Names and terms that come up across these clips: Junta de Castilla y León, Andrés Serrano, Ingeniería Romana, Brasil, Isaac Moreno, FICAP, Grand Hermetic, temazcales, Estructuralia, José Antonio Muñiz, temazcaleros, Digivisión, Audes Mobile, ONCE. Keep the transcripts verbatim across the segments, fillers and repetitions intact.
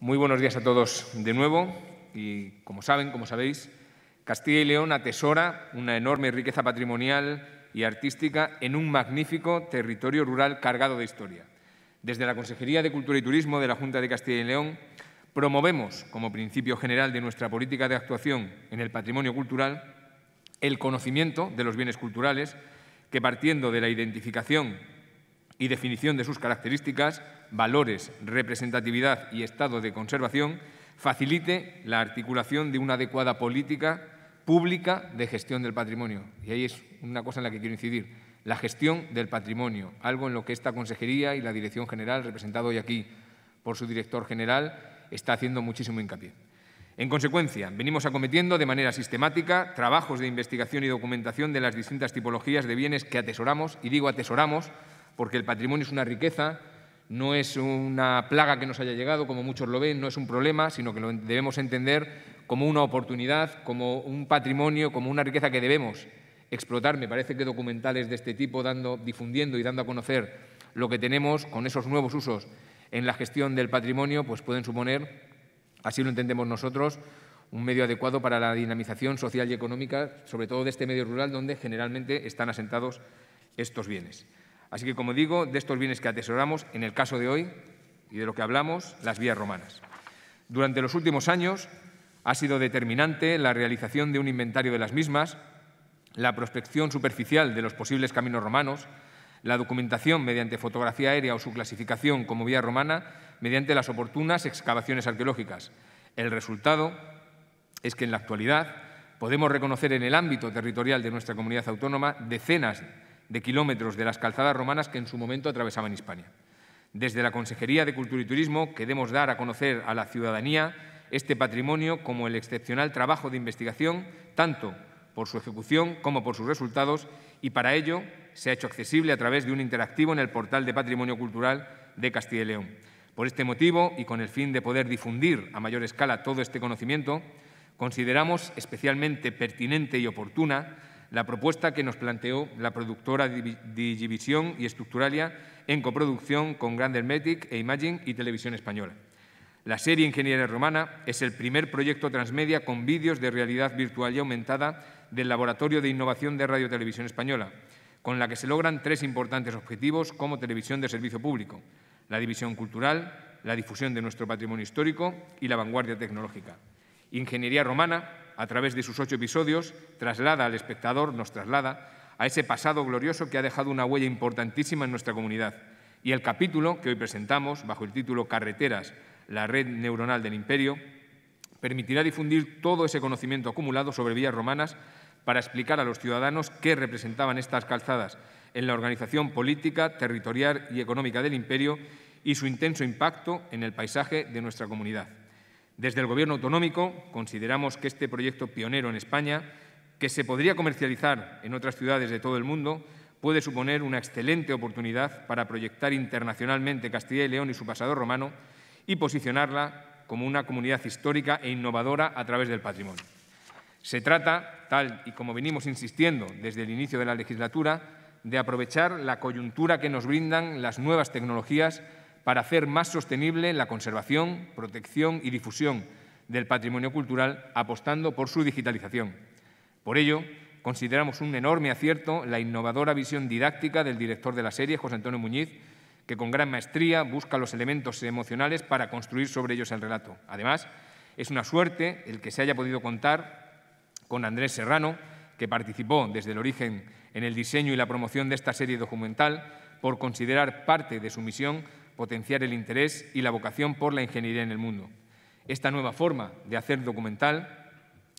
Muy buenos días a todos de nuevo y, como saben, como sabéis, Castilla y León atesora una enorme riqueza patrimonial y artística en un magnífico territorio rural cargado de historia. Desde la Consejería de Cultura y Turismo de la Junta de Castilla y León promovemos, como principio general de nuestra política de actuación en el patrimonio cultural, el conocimiento de los bienes culturales que, partiendo de la identificación y definición de sus características, valores, representatividad y estado de conservación, facilite la articulación de una adecuada política pública de gestión del patrimonio. Y ahí es una cosa en la que quiero incidir, la gestión del patrimonio, algo en lo que esta Consejería y la Dirección General, representada hoy aquí por su director general, está haciendo muchísimo hincapié. En consecuencia, venimos acometiendo de manera sistemática trabajos de investigación y documentación de las distintas tipologías de bienes que atesoramos, y digo atesoramos, porque el patrimonio es una riqueza, no es una plaga que nos haya llegado, como muchos lo ven, no es un problema, sino que lo debemos entender como una oportunidad, como un patrimonio, como una riqueza que debemos explotar. Me parece que documentales de este tipo, dando, difundiendo y dando a conocer lo que tenemos con esos nuevos usos en la gestión del patrimonio, pues pueden suponer, así lo entendemos nosotros, un medio adecuado para la dinamización social y económica, sobre todo de este medio rural donde generalmente están asentados estos bienes. Así que, como digo, de estos bienes que atesoramos, en el caso de hoy y de lo que hablamos, las vías romanas. Durante los últimos años ha sido determinante la realización de un inventario de las mismas, la prospección superficial de los posibles caminos romanos, la documentación mediante fotografía aérea o su clasificación como vía romana mediante las oportunas excavaciones arqueológicas. El resultado es que en la actualidad podemos reconocer en el ámbito territorial de nuestra comunidad autónoma decenas de de kilómetros de las calzadas romanas que en su momento atravesaban Hispania. Desde la Consejería de Cultura y Turismo queremos dar a conocer a la ciudadanía este patrimonio como el excepcional trabajo de investigación, tanto por su ejecución como por sus resultados, y para ello se ha hecho accesible a través de un interactivo en el portal de Patrimonio Cultural de Castilla y León. Por este motivo y con el fin de poder difundir a mayor escala todo este conocimiento, consideramos especialmente pertinente y oportuna la propuesta que nos planteó la productora Digivisión y Estructuralia en coproducción con Grand Hermetic e Imagine y Televisión Española. La serie Ingeniería Romana es el primer proyecto transmedia con vídeos de realidad virtual y aumentada del Laboratorio de Innovación de Radio Televisión Española, con la que se logran tres importantes objetivos como televisión de servicio público: la división cultural, la difusión de nuestro patrimonio histórico y la vanguardia tecnológica. Ingeniería Romana, a través de sus ocho episodios, traslada al espectador, nos traslada, a ese pasado glorioso que ha dejado una huella importantísima en nuestra comunidad. Y el capítulo que hoy presentamos, bajo el título Carreteras, la red neuronal del imperio, permitirá difundir todo ese conocimiento acumulado sobre vías romanas para explicar a los ciudadanos qué representaban estas calzadas en la organización política, territorial y económica del imperio y su intenso impacto en el paisaje de nuestra comunidad. Desde el Gobierno autonómico consideramos que este proyecto pionero en España, que se podría comercializar en otras ciudades de todo el mundo, puede suponer una excelente oportunidad para proyectar internacionalmente Castilla y León y su pasado romano y posicionarla como una comunidad histórica e innovadora a través del patrimonio. Se trata, tal y como venimos insistiendo desde el inicio de la legislatura, de aprovechar la coyuntura que nos brindan las nuevas tecnologías para hacer más sostenible la conservación, protección y difusión del patrimonio cultural, apostando por su digitalización. Por ello, consideramos un enorme acierto la innovadora visión didáctica del director de la serie, José Antonio Muñiz, que con gran maestría busca los elementos emocionales para construir sobre ellos el relato. Además, es una suerte el que se haya podido contar con Andrés Serrano, que participó desde el origen en el diseño y la promoción de esta serie documental, por considerar parte de su misión potenciar el interés y la vocación por la ingeniería en el mundo. Esta nueva forma de hacer documental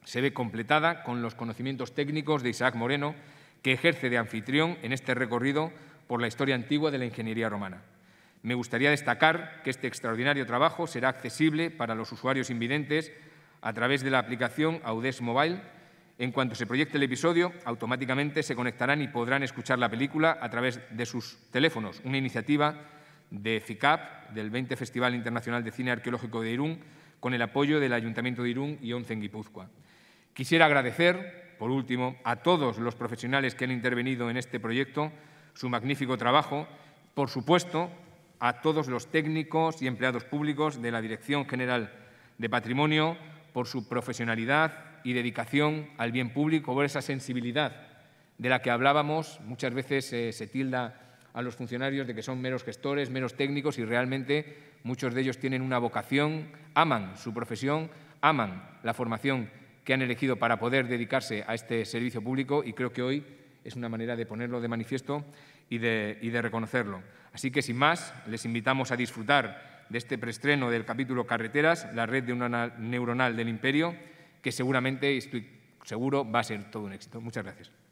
se ve completada con los conocimientos técnicos de Isaac Moreno, que ejerce de anfitrión en este recorrido por la historia antigua de la ingeniería romana. Me gustaría destacar que este extraordinario trabajo será accesible para los usuarios invidentes a través de la aplicación Audes Mobile. En cuanto se proyecte el episodio, automáticamente se conectarán y podrán escuchar la película a través de sus teléfonos, una iniciativa de FICAP, del vigésimo Festival Internacional de Cine Arqueológico de Irún, con el apoyo del Ayuntamiento de Irún y ONCE en Guipúzcoa. Quisiera agradecer, por último, a todos los profesionales que han intervenido en este proyecto su magnífico trabajo, por supuesto, a todos los técnicos y empleados públicos de la Dirección General de Patrimonio por su profesionalidad y dedicación al bien público, por esa sensibilidad de la que hablábamos. Muchas veces eh, se tilda a los funcionarios de que son meros gestores, meros técnicos, y realmente muchos de ellos tienen una vocación, aman su profesión, aman la formación que han elegido para poder dedicarse a este servicio público, y creo que hoy es una manera de ponerlo de manifiesto y de, y de reconocerlo. Así que, sin más, les invitamos a disfrutar de este preestreno del capítulo Carreteras, la red de una neuronal del imperio, que seguramente, estoy seguro, va a ser todo un éxito. Muchas gracias.